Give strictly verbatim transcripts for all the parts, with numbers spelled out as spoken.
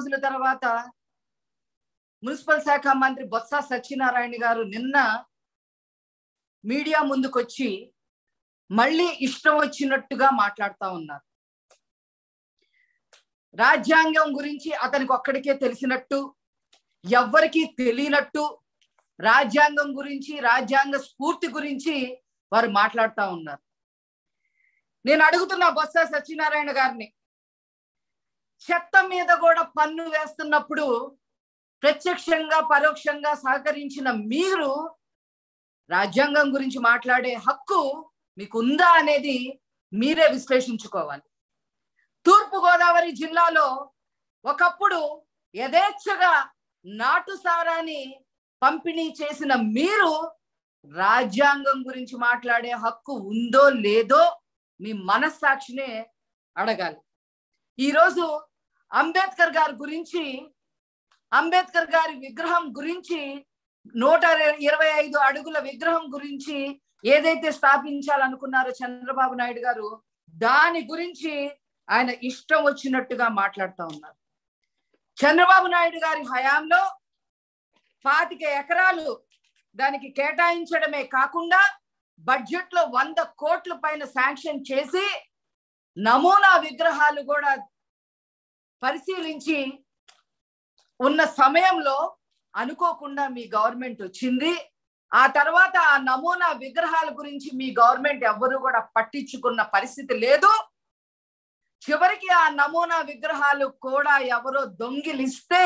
రోజుల తర్వాత మున్సిపల్ శాఖ మంత్రి బొత్స సత్యనారాయణ గారు నిన్న మీడియా ముందుకొచ్చి మళ్ళీ ఇష్టం వచ్చినట్టుగా మాట్లాడుతా ఉన్నారు. రాజ్యాంగం గురించి అతనికి ఒక్కడికే తెలిసినట్టు, ఎవ్వరికీ తెలియనట్టు రాజ్యాంగం గురించి, రాజ్యాంగ స్ఫూర్తి గురించి వారు మాట్లాడుతూ ఉన్నారు. నేను అడుగుతున్నా బొత్స సత్యనారాయణ గారిని, చెత్త మీద కూడా పన్ను వేస్తున్నప్పుడు ప్రత్యక్షంగా పరోక్షంగా సహకరించిన మీరు రాజ్యాంగం గురించి మాట్లాడే హక్కు మీకుందా అనేది మీరే విశ్లేషించుకోవాలి. తూర్పుగోదావరి జిల్లాలో ఒకప్పుడు యథేచ్ఛగా నాటు సారాన్ని పంపిణీ చేసిన మీరు రాజ్యాంగం గురించి మాట్లాడే హక్కు ఉందో లేదో మీ మనస్సాక్షినే అడగాలి. ఈరోజు అంబేద్కర్ గారి గురించి, అంబేద్కర్ గారి విగ్రహం గురించి, నూట ఇరవై ఐదు అడుగుల విగ్రహం గురించి ఏదైతే స్థాపించాలనుకున్నారో చంద్రబాబు నాయుడు గారు, దాని గురించి ఆయన ఇష్టం వచ్చినట్టుగా మాట్లాడుతూ ఉన్నారు. చంద్రబాబు నాయుడు గారి హయాంలో పాతిక ఎకరాలు దానికి కేటాయించడమే కాకుండా బడ్జెట్ లో వంద కోట్ల పైన శాంక్షన్ చేసి నమూనా విగ్రహాలు కూడా పరిశీలించి ఉన్న సమయంలో అనుకోకుండా మీ గవర్నమెంట్ వచ్చింది. ఆ తర్వాత ఆ నమూనా విగ్రహాల గురించి మీ గవర్నమెంట్ ఎవ్వరూ కూడా పట్టించుకున్న పరిస్థితి లేదు. చివరికి ఆ నమూనా విగ్రహాలు కూడా ఎవరో దొంగిలిస్తే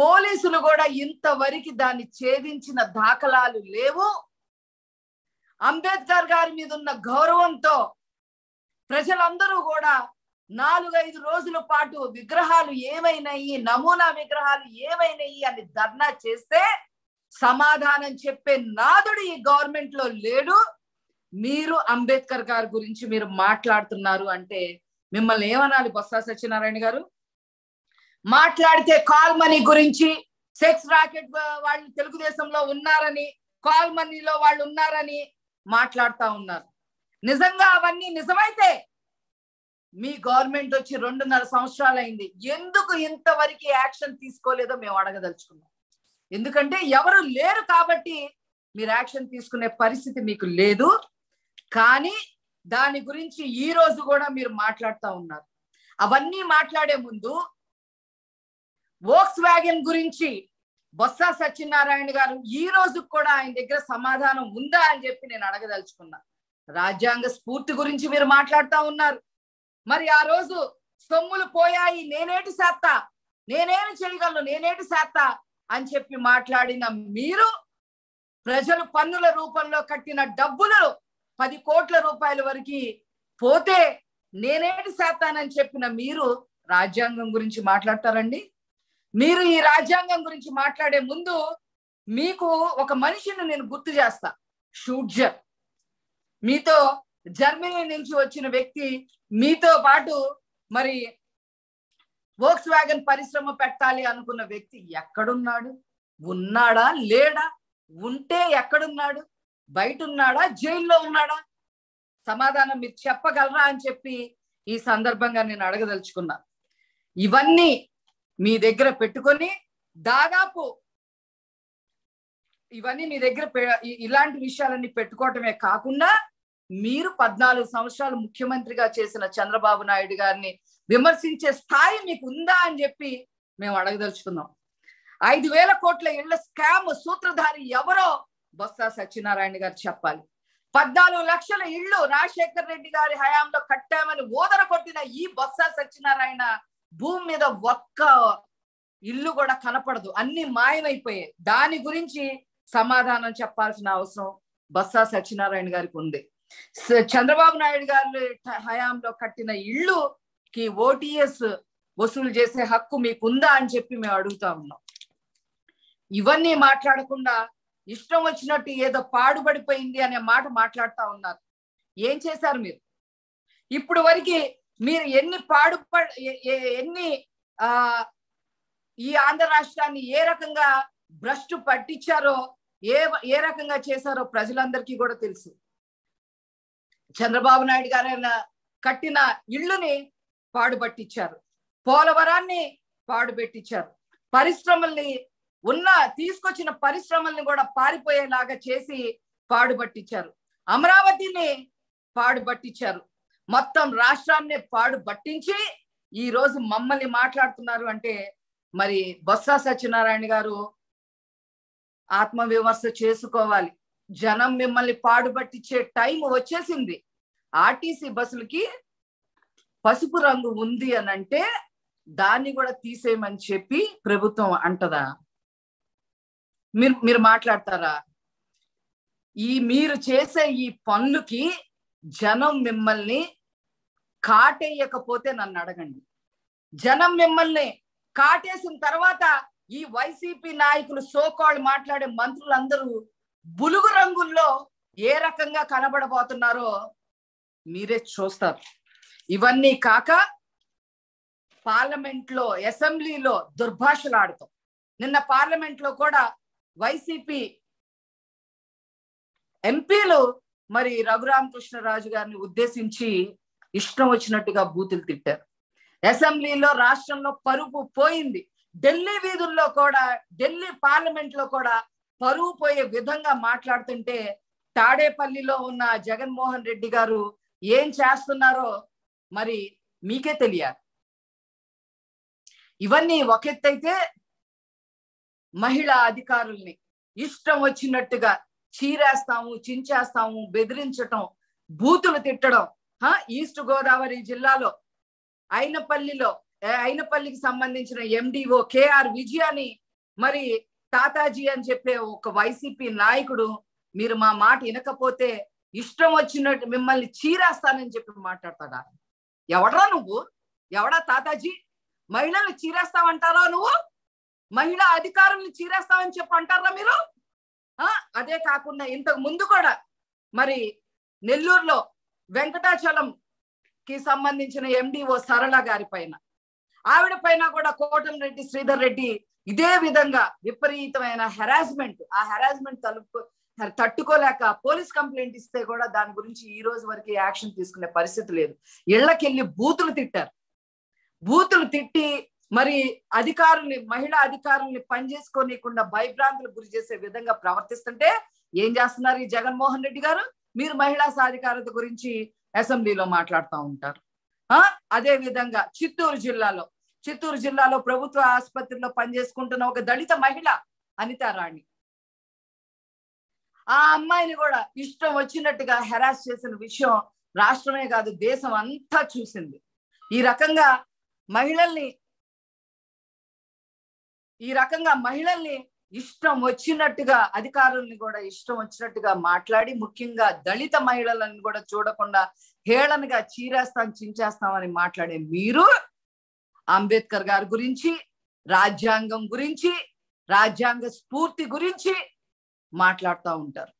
పోలీసులు కూడా ఇంతవరకు దాన్ని ఛేదించిన దాఖలాలు లేవు. అంబేద్కర్ గారి మీద ఉన్న గౌరవంతో ప్రజలందరూ కూడా నాలుగైదు రోజుల పాటు విగ్రహాలు ఏమైనాయి, నమూనా విగ్రహాలు ఏమైనాయి అని ధర్నా చేస్తే సమాధానం చెప్పే నాదుడు ఈ గవర్నమెంట్ లో లేడు. మీరు అంబేద్కర్ గారి గురించి మీరు మాట్లాడుతున్నారు అంటే మిమ్మల్ని ఏమనాలి బొత్స సత్యనారాయణ గారు? మాట్లాడితే కాల్ మనీ గురించి, సెక్స్ రాకెట్ వాళ్ళు తెలుగుదేశంలో ఉన్నారని, కాల్ మనీలో వాళ్ళు ఉన్నారని మాట్లాడుతూ ఉన్నారు. నిజంగా అవన్నీ నిజమైతే మీ గవర్నమెంట్ వచ్చి రెండున్నర సంవత్సరాలు అయింది, ఎందుకు ఇంతవరకు యాక్షన్ తీసుకోలేదో మేము అడగదలుచుకున్నాం. ఎందుకంటే ఎవరు లేరు కాబట్టి మీరు యాక్షన్ తీసుకునే పరిస్థితి మీకు లేదు. కానీ దాని గురించి ఈ రోజు కూడా మీరు మాట్లాడుతూ ఉన్నారు. అవన్నీ మాట్లాడే ముందు వోక్స్ వ్యాగన్ గురించి బొత్స సత్యనారాయణ గారు ఈ రోజు కూడా ఆయన దగ్గర సమాధానం ఉందా అని చెప్పి నేను అడగదలుచుకున్నా. రాజ్యాంగ స్ఫూర్తి గురించి మీరు మాట్లాడుతూ ఉన్నారు. మరి ఆ రోజు సొమ్ములు పోయాయి, నేనేటి శాత, నేనేమి చేయగలను, నేనేటి శాత అని చెప్పి మాట్లాడిన మీరు ప్రజలు పన్నుల రూపంలో కట్టిన డబ్బులు పది కోట్ల రూపాయల వరకు పోతే నేనేటి శాతానని చెప్పిన మీరు రాజ్యాంగం గురించి మాట్లాడతారండి? మీరు ఈ రాజ్యాంగం గురించి మాట్లాడే ముందు మీకు ఒక మనిషిని నేను గుర్తు చేస్తా, షూడ్జర్. మీతో జర్మనీ నుంచి వచ్చిన వ్యక్తి, మీతో పాటు మరి వోక్స్ వ్యాగన్ పరిశ్రమ పెట్టాలి అనుకున్న వ్యక్తి ఎక్కడున్నాడు? ఉన్నాడా లేడా? ఉంటే ఎక్కడున్నాడు? బయట ఉన్నాడా? జైల్లో ఉన్నాడా? సమాధానం మీరు చెప్పగలరా అని చెప్పి ఈ సందర్భంగా నేను అడగదలుచుకున్నా. ఇవన్నీ మీ దగ్గర పెట్టుకొని దాదాపు ఇవన్నీ మీ దగ్గర ఇలాంటి విషయాలన్నీ పెట్టుకోవటమే కాకుండా మీరు పద్నాలుగు సంవత్సరాలు ముఖ్యమంత్రిగా చేసిన చంద్రబాబు నాయుడు గారిని విమర్శించే స్థాయి మీకు ఉందా అని చెప్పి మేము అడగదలుచుకున్నాం. ఐదు వేల కోట్ల ఇళ్ల స్కామ్ సూత్రధారి ఎవరో బొత్స సత్యనారాయణ గారు చెప్పాలి. పద్నాలుగు లక్షల ఇళ్లు రాజశేఖర్ రెడ్డి గారి హయాంలో కట్టామని ఓదర కొట్టిన ఈ బొత్స సత్యనారాయణ భూమి మీద ఒక్క ఇల్లు కూడా కనపడదు, అన్ని మాయమైపోయాయి. దాని గురించి సమాధానం చెప్పాల్సిన అవసరం బొత్స సత్యనారాయణ గారికి ఉంది. చంద్రబాబు నాయుడు గారి హయాంలో కట్టిన ఇళ్ళుకి ఓటీఎస్ వసూలు చేసే హక్కు మీకుందా అని చెప్పి మేము అడుగుతా ఉన్నాం. ఇవన్నీ మాట్లాడకుండా ఇష్టం వచ్చినట్టు ఏదో పాడుబడిపోయింది అనే మాట మాట్లాడుతూ ఉన్నారు. ఏం చేశారు మీరు? ఇప్పుడు వరకు మీరు ఎన్ని పాడుప ఎన్ని ఆ ఈ ఆంధ్ర రాష్ట్రాన్ని ఏ రకంగా భ్రష్టు పట్టించారో, ఏ ఏ రకంగా చేశారో ప్రజలందరికీ కూడా తెలుసు. చంద్రబాబు నాయుడు గారు కట్టిన ఇళ్ళుని పాడుపట్టించారు, పోలవరాన్ని పాడుపెట్టించారు. పరిశ్రమల్ని ఉన్న తీసుకొచ్చిన పరిశ్రమల్ని కూడా పారిపోయేలాగా చేసి పాడుబట్టించారు. అమరావతిని పాడుబట్టించారు. మొత్తం రాష్ట్రాన్ని పాడుబట్టించి ఈ రోజు మమ్మల్ని మాట్లాడుతున్నారు అంటే మరి బొత్స సత్యనారాయణ గారు ఆత్మవిమర్శ చేసుకోవాలి. జనం మిమ్మల్ని పాడుబట్టించే టైం వచ్చేసింది. ఆర్టీసీ బస్సులకి పసుపు రంగు ఉంది అని అంటే దాన్ని కూడా తీసేయమని చెప్పి ప్రభుత్వం అంటదా? మీరు మీరు మాట్లాడతారా? ఈ మీరు చేసే ఈ పనులకి జనం మిమ్మల్ని కాటేయకపోతే నన్ను అడగండి. జనం మిమ్మల్ని కాటేసిన తర్వాత ఈ వైసీపీ నాయకులు సోకాళ్ళు మాట్లాడే మంత్రులందరూ బులుగు రంగుల్లో ఏ రకంగా కనబడబోతున్నారో మీరే చూస్తారు. ఇవన్నీ కాక పార్లమెంట్లో అసెంబ్లీలో దుర్భాషలు ఆడతాం. నిన్న పార్లమెంట్లో కూడా వైసీపీ ఎంపీలు మరి రఘురామకృష్ణరాజు గారిని ఉద్దేశించి ఇష్టం వచ్చినట్టుగా బూతులు తిట్టారు. అసెంబ్లీలో రాష్ట్రంలో పరుపు పోయింది. ఢిల్లీ వీధుల్లో కూడా ఢిల్లీ పార్లమెంట్లో కూడా పరువు పోయే విధంగా మాట్లాడుతుంటే తాడేపల్లిలో ఉన్న జగన్మోహన్ రెడ్డి గారు ఏం చేస్తున్నారో మరి మీకే తెలియాలి. ఇవన్నీ ఒక ఎత్తైతే మహిళా అధికారుల్ని ఇష్టం వచ్చినట్టుగా చీరేస్తాము, చించేస్తాము, బెదిరించటం, బూతులు తిట్టడం. ఈస్ట్ గోదావరి జిల్లాలో అయినపల్లిలో అయినపల్లికి సంబంధించిన ఎండిఓ కేఆర్ విజయాని మరి తాతాజీ అని చెప్పే ఒక వైసీపీ నాయకుడు మీరు మా మాట వినకపోతే ఇష్టం వచ్చినట్టు మిమ్మల్ని చీరేస్తానని చెప్పి మాట్లాడతాడా? ఎవడరా నువ్వు? ఎవడా తాతాజీ? మహిళల్ని చీరేస్తావంటారా నువ్వు? మహిళా అధికారుల్ని చీరేస్తావని చెప్పి అంటారా మీరు? అదే కాకుండా ఇంతకు ముందు కూడా మరి నెల్లూరులో వెంకటాచలం కి సంబంధించిన ఎండిఓ సరళ గారి పైన ఆవిడ పైన కూడా కోటంరెడ్డి శ్రీధర్ రెడ్డి ఇదే విధంగా విపరీతమైన హెరాస్మెంట్. ఆ హెరాస్మెంట్ తలుపు తట్టుకోలేక పోలీస్ కంప్లైంట్ ఇస్తే కూడా దాని గురించి ఈ రోజు వరకు యాక్షన్ తీసుకునే పరిస్థితి లేదు. ఇళ్లకెళ్ళి బూతులు తిట్టారు. బూతులు తిట్టి మరి అధికారుల్ని మహిళా అధికారుల్ని పనిచేసుకోనికుండా భయభ్రాంతులు గురి చేసే విధంగా ప్రవర్తిస్తుంటే ఏం చేస్తున్నారు ఈ జగన్మోహన్ రెడ్డి గారు? మీరు మహిళా సాధికారత గురించి అసెంబ్లీలో మాట్లాడుతూ ఉంటారు. ఆ అదే విధంగా చిత్తూరు జిల్లాలో చిత్తూరు జిల్లాలో ప్రభుత్వ ఆసుపత్రిలో పనిచేసుకుంటున్న ఒక దళిత మహిళ అనితారాణి, ఆ అమ్మాయిని కూడా ఇష్టం వచ్చినట్టుగా హెరాస్ చేసిన విషయం రాష్ట్రమే కాదు దేశం అంతా చూసింది. ఈ రకంగా మహిళల్ని ఈ రకంగా మహిళల్ని ఇష్టం వచ్చినట్టుగా అధికారుల్ని కూడా ఇష్టం వచ్చినట్టుగా మాట్లాడి ముఖ్యంగా దళిత మహిళలను కూడా చూడకుండా హేళనగా చీరేస్తాం, చించేస్తామని మాట్లాడే మీరు అంబేద్కర్ గారి గురించి, రాజ్యాంగం గురించి, రాజ్యాంగ స్ఫూర్తి గురించి మాట్లాడుతూ ఉంటారు.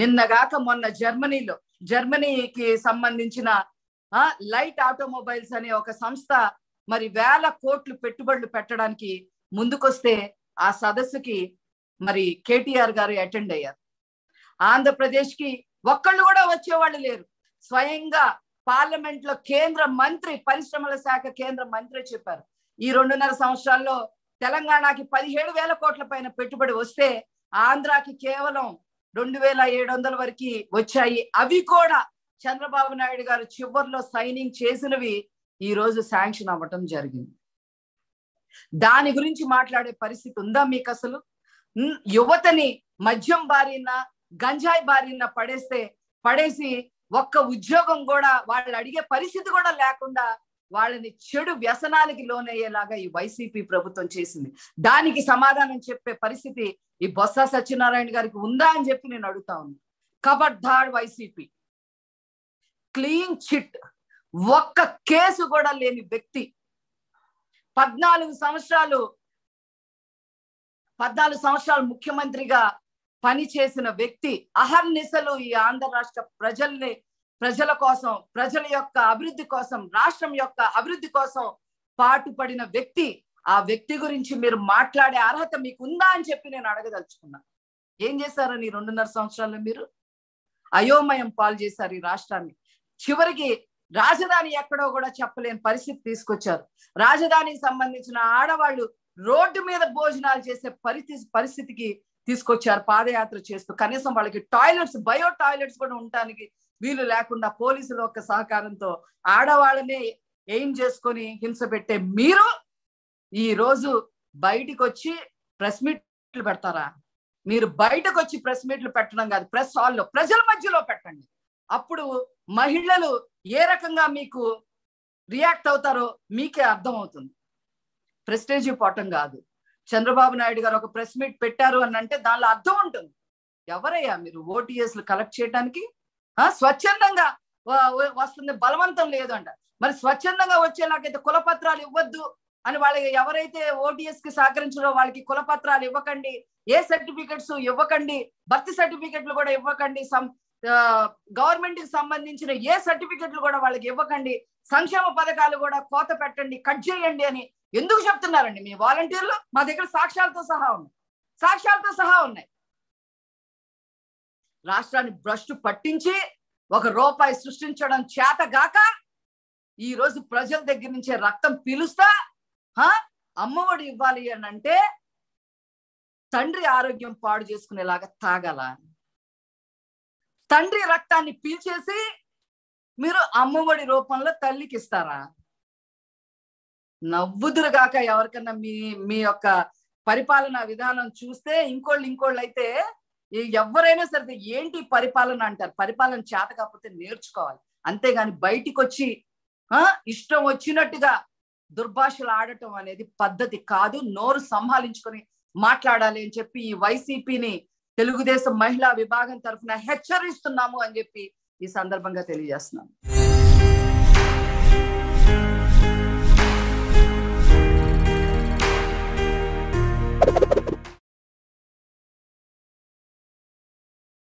నిన్నగాక మొన్న జర్మనీలో జర్మనీకి సంబంధించిన లైట్ ఆటోమొబైల్స్ అనే ఒక సంస్థ మరి వేల కోట్లు పెట్టుబడులు పెట్టడానికి ముందుకొస్తే ఆ సదస్సుకి మరి కేటీఆర్ గారు అటెండ్ అయ్యారు. ఆంధ్రప్రదేశ్కి ఒక్కళ్ళు కూడా వచ్చేవాళ్ళు లేరు. స్వయంగా పార్లమెంట్లో కేంద్ర మంత్రి, పరిశ్రమల శాఖ కేంద్ర మంత్రి చెప్పారు, ఈ రెండున్నర సంవత్సరాల్లో తెలంగాణకి పదిహేడు వేల కోట్ల పైన పెట్టుబడి వస్తే ఆంధ్రాకి కేవలం రెండు వేల ఏడు వందల వరకు వచ్చాయి. అవి కూడా చంద్రబాబు నాయుడు గారు చివరిలో సైనింగ్ చేసినవి ఈ రోజు శాంక్షన్ అవ్వటం జరిగింది. దాని గురించి మాట్లాడే పరిస్థితి ఉందా మీకు? అసలు యువతని మద్యం బారిన, గంజాయి బారిన పడేస్తే పడేసి ఒక్క ఉద్యోగం కూడా వాళ్ళు అడిగే పరిస్థితి కూడా లేకుండా వాళ్ళని చెడు వ్యసనానికి లోనయ్యేలాగా ఈ వైసీపీ ప్రభుత్వం చేసింది. దానికి సమాధానం చెప్పే పరిస్థితి ఈ బొత్స సత్యనారాయణ గారికి ఉందా అని చెప్పి నేను అడుగుతా ఉన్నాను. కబడ్దాడ్ వైసీపీ, క్లీన్ చిట్, ఒక్క కేసు కూడా లేని వ్యక్తి, పద్నాలుగు సంవత్సరాలు పద్నాలుగు సంవత్సరాలు ముఖ్యమంత్రిగా పనిచేసిన వ్యక్తి, అహర్నిశలు ఈ ఆంధ్ర రాష్ట్ర ప్రజల్ని ప్రజల కోసం, ప్రజల యొక్క అభివృద్ధి కోసం, రాష్ట్రం యొక్క అభివృద్ధి కోసం పాటుపడిన వ్యక్తి. ఆ వ్యక్తి గురించి మీరు మాట్లాడే అర్హత మీకు ఉందా అని చెప్పి నేను అడగదలుచుకున్నా. ఏం చేశారని రెండున్నర సంవత్సరాల్లో మీరు అయోమయం పాలు చేశారు ఈ రాష్ట్రాన్ని. చివరికి రాజధాని ఎక్కడో కూడా చెప్పలేని పరిస్థితి తీసుకొచ్చారు. రాజధానికి సంబంధించిన ఆడవాళ్ళు రోడ్డు మీద భోజనాలు చేసే పరిస్థితికి తీసుకొచ్చారు పాదయాత్ర చేస్తూ. కనీసం వాళ్ళకి టాయిలెట్స్, బయో టాయిలెట్స్ కూడా ఉండడానికి వీలు లేకుండా పోలీసుల యొక్క సహకారంతో ఆడవాళ్ళనే ఎయిమ్ చేసుకొని హింస పెట్టే మీరు ఈ రోజు బయటకు వచ్చి ప్రెస్ మీట్లు పెడతారా? మీరు బయటకు వచ్చి ప్రెస్ మీట్లు పెట్టడం కాదు, ప్రెస్ హాల్లో ప్రజల మధ్యలో పెట్టండి. అప్పుడు మహిళలు ఏ రకంగా మీకు రియాక్ట్ అవుతారో మీకే అర్థం అవుతుంది. ప్రెస్టేజ్ పోవటం కాదు. చంద్రబాబు నాయుడు గారు ఒక ప్రెస్ మీట్ పెట్టారు అని అంటే దానిలో అర్థం ఉంటుంది. ఎవరయ్యా మీరు? ఓటీఎస్లు కలెక్ట్ చేయడానికి స్వచ్ఛందంగా వస్తుంది, బలవంతం లేదు అంట. మరి స్వచ్ఛందంగా వచ్చేలాగైతే కులపత్రాలు ఇవ్వద్దు అని వాళ్ళకి, ఎవరైతే ఓటీఎస్ కి సహకరించారో వాళ్ళకి కులపత్రాలు ఇవ్వకండి, ఏ సర్టిఫికెట్స్ ఇవ్వకండి, బర్త్ సర్టిఫికెట్లు కూడా ఇవ్వకండి, గవర్నమెంట్ కి సంబంధించిన ఏ సర్టిఫికెట్లు కూడా వాళ్ళకి ఇవ్వకండి, సంక్షేమ పథకాలు కూడా కోత పెట్టండి, కట్ చేయండి అని ఎందుకు చెప్తున్నారండి మీ వాలంటీర్లు? మా దగ్గర సాక్ష్యాలతో సహా ఉన్నాయి, సాక్ష్యాలతో సహా ఉన్నాయి. రాష్ట్రాన్ని భ్రష్టు పట్టించి ఒక రూపాయి సృష్టించడం చేతగాక ఈ రోజు ప్రజల దగ్గర నుంచే రక్తం పీలుస్తా అమ్మఒడి ఇవ్వాలి అని అంటే తండ్రి ఆరోగ్యం పాడు చేసుకునేలాగా తాగాల, తండ్రి రక్తాన్ని పీల్చేసి మీరు అమ్మఒడి రూపంలో తల్లికి ఇస్తారా? నవ్వుదురుగాక ఎవరికన్నా మీ మీ యొక్క పరిపాలనా విధానం చూస్తే. ఇంకోళ్ళు ఇంకోళ్ళు అయితే ఎవరైనా సరే ఏంటి పరిపాలన అంటారు. పరిపాలన చేత కాకపోతే నేర్చుకోవాలి, అంతేగాని బయటికి వచ్చి ఆ ఇష్టం వచ్చినట్టుగా దుర్భాషలు ఆడటం అనేది పద్ధతి కాదు. నోరు సంభాళించుకొని మాట్లాడాలి అని చెప్పి ఈ వైసీపీని తెలుగుదేశం మహిళా విభాగం తరఫున హెచ్చరిస్తున్నాము అని చెప్పి ఈ సందర్భంగా తెలియజేస్తున్నాము.